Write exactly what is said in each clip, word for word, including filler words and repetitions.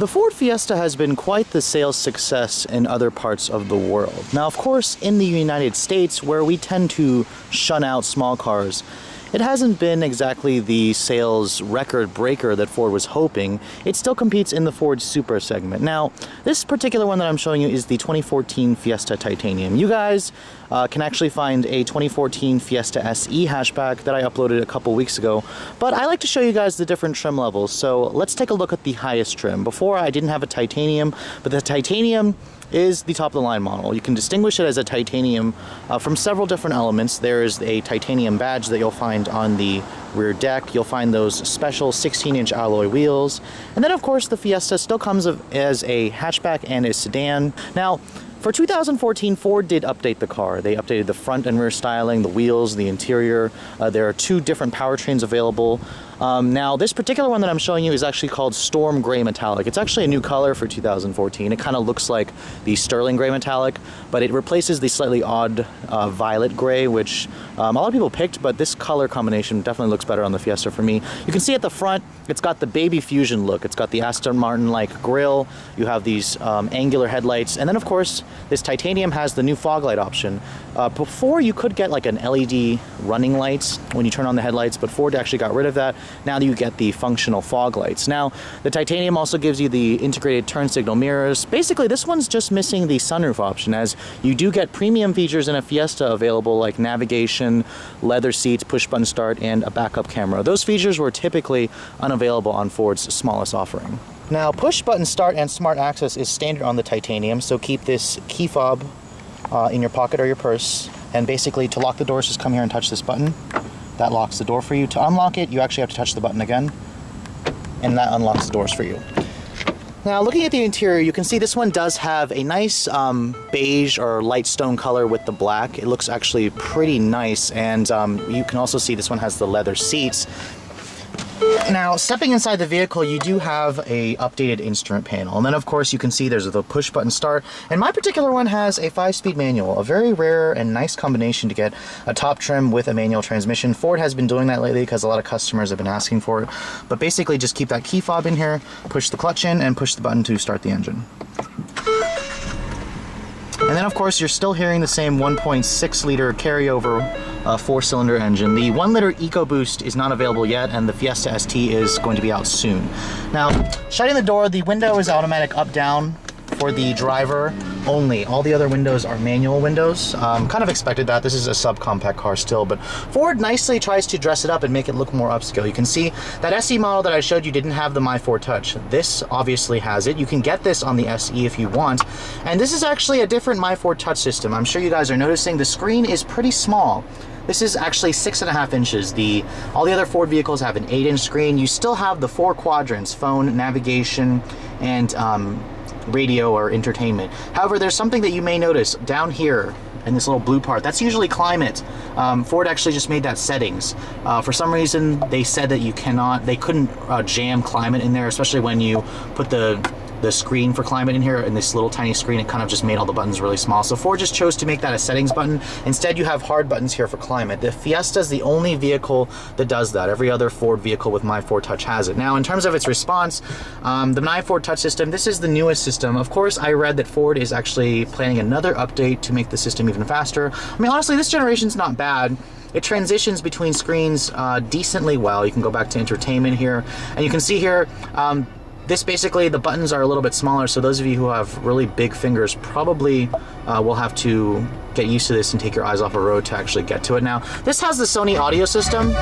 The Ford Fiesta has been quite the sales success in other parts of the world. Now, of course, in the United States, where we tend to shun out small cars, it hasn't been exactly the sales record breaker that Ford was hoping. It still competes in the Ford Super segment. Now, this particular one that I'm showing you is the twenty fourteen Fiesta Titanium. You guys uh, can actually find a twenty fourteen Fiesta S E hatchback that I uploaded a couple weeks ago, but I like to show you guys the different trim levels. So let's take a look at the highest trim. Before, I didn't have a Titanium, but the Titanium is the top-of-the-line model. You can distinguish it as a titanium uh, from several different elements. There is a titanium badge that you'll find on the rear deck. You'll find those special sixteen inch alloy wheels. And then, of course, the Fiesta still comes as a hatchback and a sedan. Now, for two thousand fourteen, Ford did update the car. They updated the front and rear styling, the wheels, the interior. Uh, there are two different powertrains available. Um, now, this particular one that I'm showing you is actually called Storm Gray Metallic. It's actually a new color for two thousand fourteen. It kind of looks like the Sterling Gray Metallic, but it replaces the slightly odd uh, violet gray, which um, a lot of people picked, but this color combination definitely looks better on the Fiesta for me. You can see at the front, it's got the baby fusion look. It's got the Aston Martin-like grille. You have these um, angular headlights, and then, of course, this titanium has the new fog light option. Uh, before, you could get like an L E D running lights when you turn on the headlights, but Ford actually got rid of that. Now you get the functional fog lights. Now, the titanium also gives you the integrated turn signal mirrors. Basically, this one's just missing the sunroof option, as you do get premium features in a Fiesta available, like navigation, leather seats, push-button start, and a backup camera. Those features were typically unavailable on Ford's smallest offering. Now, push-button start and smart access is standard on the Titanium, so keep this key fob uh, in your pocket or your purse. And basically, to lock the doors, just come here and touch this button. That locks the door for you. To unlock it, you actually have to touch the button again, and that unlocks the doors for you. Now, looking at the interior, you can see this one does have a nice um, beige or light stone color with the black. It looks actually pretty nice, and um, you can also see this one has the leather seats. Now, stepping inside the vehicle, you do have a updated instrument panel. And then, of course, you can see there's the push button start. And my particular one has a five-speed manual, a very rare and nice combination to get a top trim with a manual transmission. Ford has been doing that lately because a lot of customers have been asking for it. But basically, just keep that key fob in here, push the clutch in, and push the button to start the engine. And then, of course, you're still hearing the same one point six liter carryover uh, four-cylinder engine. The one liter EcoBoost is not available yet, and the Fiesta S T is going to be out soon. Now, shutting the door, the window is automatic up-down for the driver only. All the other windows are manual windows. Um, kind of expected that. This is a subcompact car still, but Ford nicely tries to dress it up and make it look more upscale. You can see that S E model that I showed you didn't have the MyFord Touch. This obviously has it. You can get this on the S E if you want. And this is actually a different MyFord Touch system. I'm sure you guys are noticing the screen is pretty small. This is actually six and a half inches. The, all the other Ford vehicles have an eight inch screen. You still have the four quadrants, phone, navigation, and um, radio or entertainment. However, there's something that you may notice down here in this little blue part. That's usually climate. Um, Ford actually just made that settings. Uh, for some reason, they said that you cannot, they couldn't uh, jam climate in there, especially when you put the the screen for climate in here, and this little tiny screen, it kind of just made all the buttons really small. So Ford just chose to make that a settings button. Instead, you have hard buttons here for climate. The Fiesta is the only vehicle that does that. Every other Ford vehicle with MyFord Touch has it. Now, in terms of its response, um, the MyFord Touch system, this is the newest system. Of course, I read that Ford is actually planning another update to make the system even faster. I mean, honestly, this generation's not bad. It transitions between screens uh, decently well. You can go back to entertainment here, and you can see here, um, this basically, the buttons are a little bit smaller, so those of you who have really big fingers probably uh, will have to get used to this and take your eyes off a road to actually get to it. Now, this has the Sony audio system.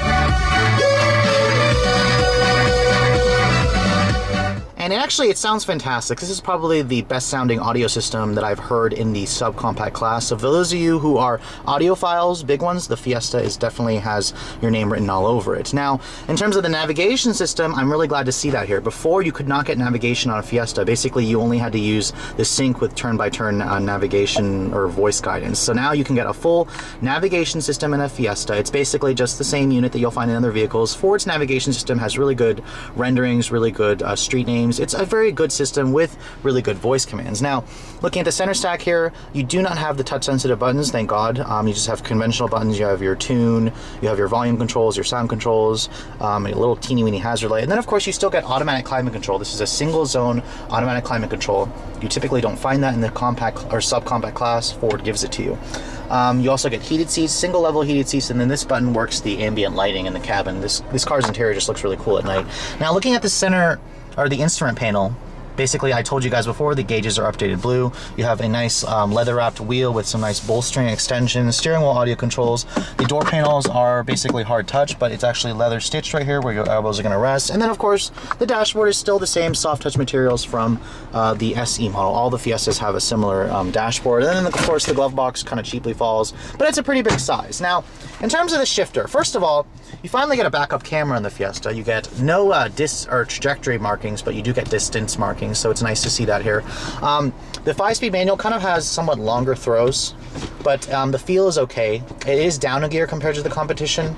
And actually, it sounds fantastic. This is probably the best sounding audio system that I've heard in the subcompact class. So for those of you who are audiophiles, big ones, the Fiesta is definitely has your name written all over it. Now, in terms of the navigation system, I'm really glad to see that here. Before, you could not get navigation on a Fiesta. Basically, you only had to use the sync with turn-by-turn uh, navigation or voice guidance. So now you can get a full navigation system in a Fiesta. It's basically just the same unit that you'll find in other vehicles. Ford's navigation system has really good renderings, really good uh, street names. use. It's a very good system with really good voice commands. Now, looking at the center stack here, you do not have the touch sensitive buttons, thank God. Um, you just have conventional buttons. You have your tune, you have your volume controls, your sound controls, um, a little teeny weeny hazard light. And then of course you still get automatic climate control. This is a single zone automatic climate control. You typically don't find that in the compact or subcompact class. Ford gives it to you. Um, you also get heated seats, single level heated seats, and then this button works the ambient lighting in the cabin. This, this car's interior just looks really cool at night. Now looking at the center, or the instrument panel, basically I told you guys before, the gauges are updated blue. You have a nice um, leather wrapped wheel with some nice bolstering extensions, steering wheel audio controls. The door panels are basically hard touch, but it's actually leather stitched right here where your elbows are gonna rest. And then of course, the dashboard is still the same soft touch materials from uh, the S E model. All the Fiestas have a similar um, dashboard. And then of course the glove box kind of cheaply falls, but it's a pretty big size. Now, in terms of the shifter, first of all, you finally get a backup camera in the Fiesta. You get no uh, dis or trajectory markings, but you do get distance markings. So it's nice to see that here. Um, the five-speed manual kind of has somewhat longer throws, but um, the feel is okay. It is down a gear compared to the competition,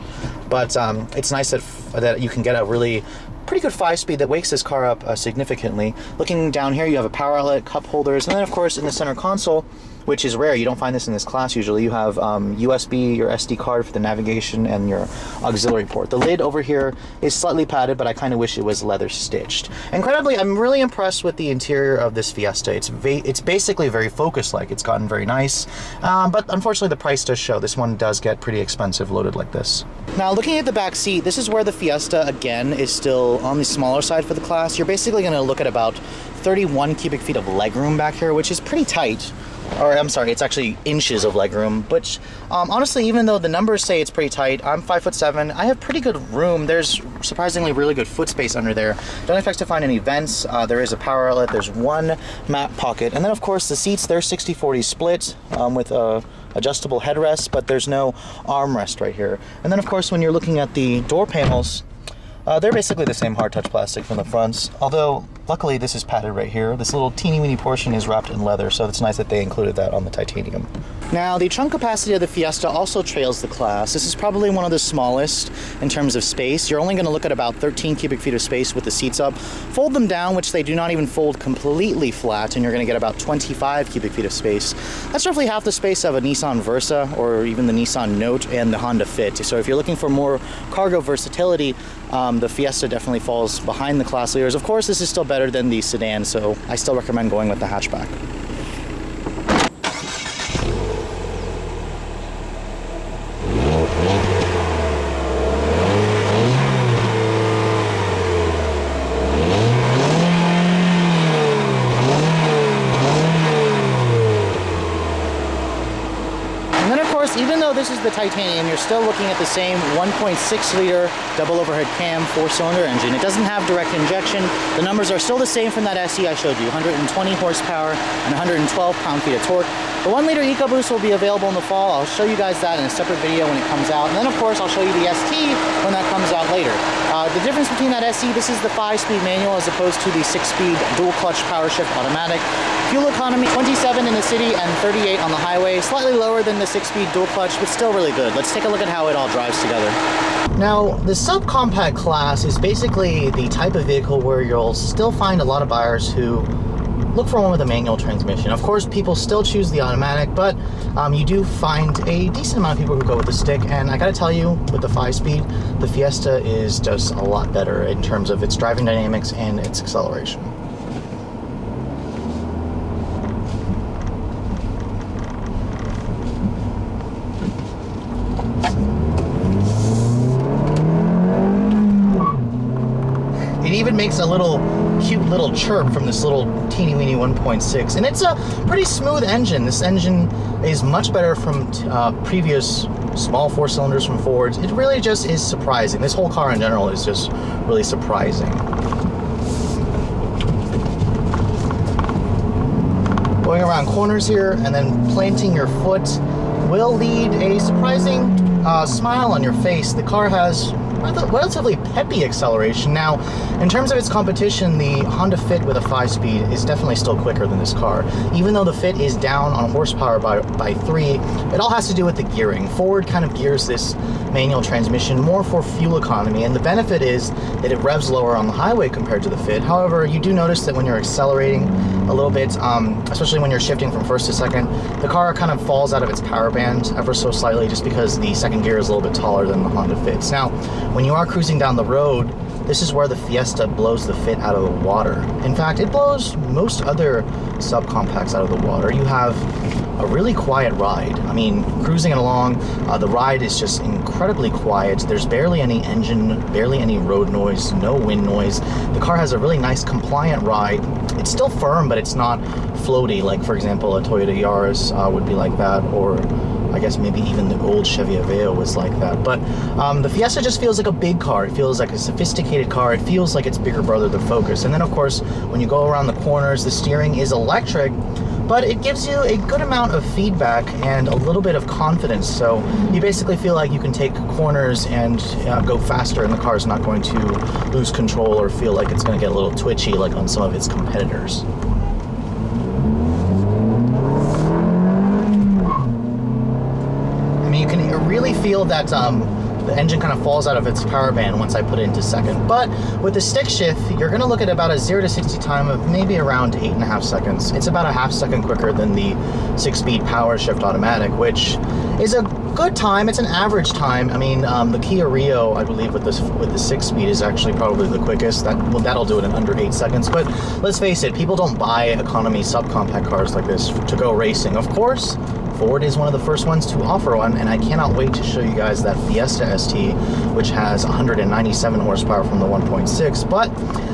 but um, it's nice that, that you can get a really pretty good five-speed that wakes this car up uh, significantly. Looking down here, you have a power outlet, cup holders, and then of course in the center console, which is rare, you don't find this in this class usually, you have um, U S B, your S D card for the navigation, and your auxiliary port. The lid over here is slightly padded, but I kind of wish it was leather stitched. Incredibly, I'm really impressed with the interior of this Fiesta. It's it's basically very focus-like. It's gotten very nice, um, but unfortunately the price does show. This one does get pretty expensive loaded like this. Now looking at the back seat, this is where the Fiesta, again, is still on the smaller side for the class. You're basically gonna look at about thirty-one cubic feet of legroom back here, which is pretty tight. Or I'm sorry, it's actually inches of legroom, which um, honestly, even though the numbers say it's pretty tight, I'm five foot seven, I have pretty good room. There's surprisingly really good foot space under there. Don't expect to find any vents. Uh, there is a power outlet, there's one map pocket, and then of course the seats, they're sixty forty split um, with a adjustable headrest, but there's no armrest right here. And then of course when you're looking at the door panels, Uh, they're basically the same hard touch plastic from the fronts, although luckily this is padded right here. This little teeny weeny portion is wrapped in leather, so it's nice that they included that on the titanium. Now the trunk capacity of the Fiesta also trails the class. This is probably one of the smallest in terms of space. You're only going to look at about thirteen cubic feet of space with the seats up. Fold them down, which they do not even fold completely flat, and you're going to get about twenty-five cubic feet of space. That's roughly half the space of a Nissan Versa or even the Nissan Note and the Honda Fit. So if you're looking for more cargo versatility, um, Um, the Fiesta definitely falls behind the class leaders. Of course, this is still better than the sedan, so I still recommend going with the hatchback. This is the titanium. You're still looking at the same one point six liter double overhead cam four-cylinder engine. It doesn't have direct injection. The numbers are still the same from that S E I showed you, one hundred twenty horsepower and one hundred twelve pound-feet of torque. The one liter EcoBoost will be available in the fall. I'll show you guys that in a separate video when it comes out. And then of course I'll show you the S T when that comes out later. Uh, the difference between that S E, this is the five-speed manual as opposed to the six-speed dual-clutch power-shift automatic. Fuel economy, twenty-seven in the city and thirty-eight on the highway, slightly lower than the six-speed dual-clutch, but still really good. Let's take a look at how it all drives together. Now, the subcompact class is basically the type of vehicle where you'll still find a lot of buyers who look for one with a manual transmission. Of course, people still choose the automatic, but um, you do find a decent amount of people who go with the stick, and I gotta tell you, with the five-speed, the Fiesta is just a lot better in terms of its driving dynamics and its acceleration. It even makes a little cute little chirp from this little teeny weeny one point six, and it's a pretty smooth engine. This engine is much better from uh, previous small four cylinders from Fords. It really just is surprising. This whole car in general is just really surprising. Going around corners here and then planting your foot will lead a surprising uh, smile on your face. The car has relatively peppy acceleration. Now, in terms of its competition, the Honda Fit with a five-speed is definitely still quicker than this car. Even though the Fit is down on horsepower by, by three, it all has to do with the gearing. Ford kind of gears this manual transmission, more for fuel economy, and the benefit is that it revs lower on the highway compared to the Fit. However, you do notice that when you're accelerating a little bit, um, especially when you're shifting from first to second, the car kind of falls out of its power band ever so slightly just because the second gear is a little bit taller than the Honda Fits. Now, when you are cruising down the road, this is where the Fiesta blows the Fit out of the water. In fact, it blows most other subcompacts out of the water. You have a really quiet ride. I mean, cruising it along, uh, the ride is just incredibly quiet. There's barely any engine, barely any road noise, no wind noise. The car has a really nice compliant ride. It's still firm, but it's not floaty, like for example, a Toyota Yaris uh, would be like that, or I guess maybe even the old Chevy Aveo was like that. But um, the Fiesta just feels like a big car. It feels like a sophisticated car. It feels like its bigger brother, the Focus. And then of course, when you go around the corners, the steering is electric, but it gives you a good amount of feedback and a little bit of confidence. So you basically feel like you can take corners and uh, go faster, and the car's not going to lose control or feel like it's gonna get a little twitchy like on some of its competitors. I mean, you can really feel that um, the engine kind of falls out of its power band once I put it into second. But with the stick shift, you're going to look at about a zero to sixty time of maybe around eight and a half seconds. It's about a half second quicker than the six-speed power shift automatic, which is a good time. It's an average time. I mean, um, the Kia Rio, I believe, with this with the six-speed is actually probably the quickest. That well, that'll do it in under eight seconds. But let's face it, people don't buy economy subcompact cars like this to go racing. Of course, Ford is one of the first ones to offer one, and I cannot wait to show you guys that Fiesta S T, which has one hundred ninety-seven horsepower from the one point six. But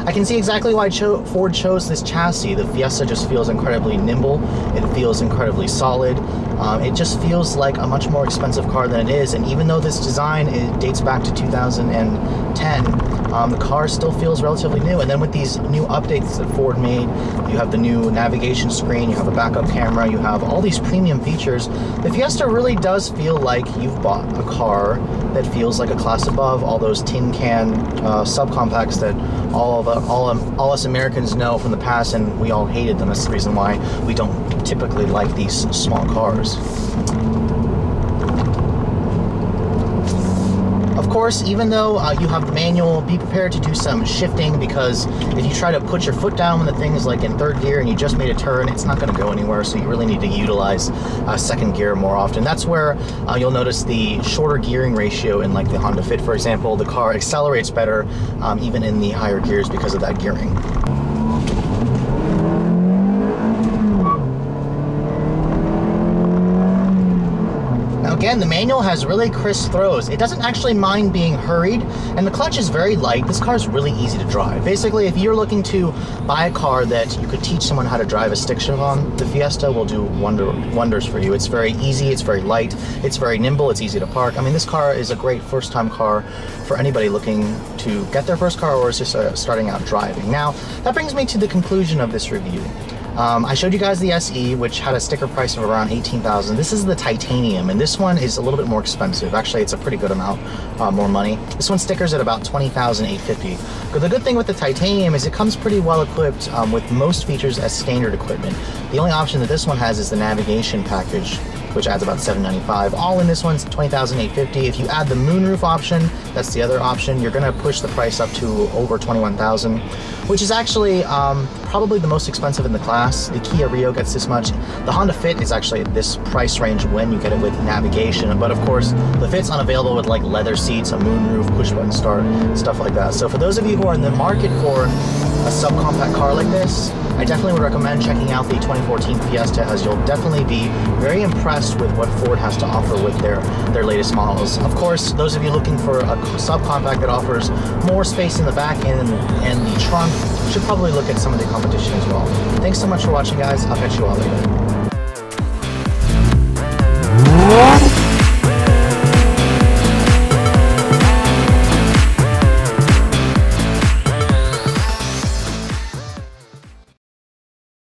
I can see exactly why cho Ford chose this chassis. The Fiesta just feels incredibly nimble. It feels incredibly solid. Um, it just feels like a much more expensive car than it is. And even though this design it dates back to two thousand ten, um, the car still feels relatively new. And then with these new updates that Ford made, you have the new navigation screen, you have a backup camera, you have all these premium features. The Fiesta really does feel like you've bought a car that feels like a class above all those tin can uh, subcompacts that all of uh, all um, all us Americans know from the past, and we all hated them. That's the reason why we don't typically like these small cars. Of course, even though uh, you have the manual, be prepared to do some shifting, because if you try to put your foot down when the thing is like in third gear and you just made a turn, it's not going to go anywhere. So you really need to utilize uh, second gear more often. That's where uh, you'll notice the shorter gearing ratio in like the Honda Fit, for example. The car accelerates better um, even in the higher gears because of that gearing. Again, the manual has really crisp throws. It doesn't actually mind being hurried, and the clutch is very light. This car is really easy to drive. Basically, if you're looking to buy a car that you could teach someone how to drive a stick shift on, the Fiesta will do wonder, wonders for you. It's very easy, it's very light, it's very nimble, it's easy to park. I mean, this car is a great first-time car for anybody looking to get their first car or is just uh, starting out driving. Now, that brings me to the conclusion of this review. Um, I showed you guys the S E, which had a sticker price of around eighteen thousand dollars. This is the titanium, and this one is a little bit more expensive. Actually, it's a pretty good amount uh, more money. This one stickers at about twenty thousand eight hundred fifty dollars. But the good thing with the titanium is it comes pretty well equipped um, with most features as standard equipment. The only option that this one has is the navigation package, which adds about seven ninety-five. All in this one's twenty thousand eight hundred fifty dollars. If you add the moonroof option, that's the other option, you're gonna push the price up to over twenty-one thousand dollars, which is actually um, probably the most expensive in the class. The Kia Rio gets this much. The Honda Fit is actually this price range when you get it with navigation, but of course, the Fit's unavailable with like leather seats, a moonroof, push button start, stuff like that. So for those of you who are in the market for a subcompact car like this, I definitely would recommend checking out the twenty fourteen Fiesta, as you'll definitely be very impressed with what Ford has to offer with their, their latest models. Of course, those of you looking for a subcompact that offers more space in the back end and the trunk should probably look at some of the competition as well. Thanks so much for watching, guys. I'll catch you all later.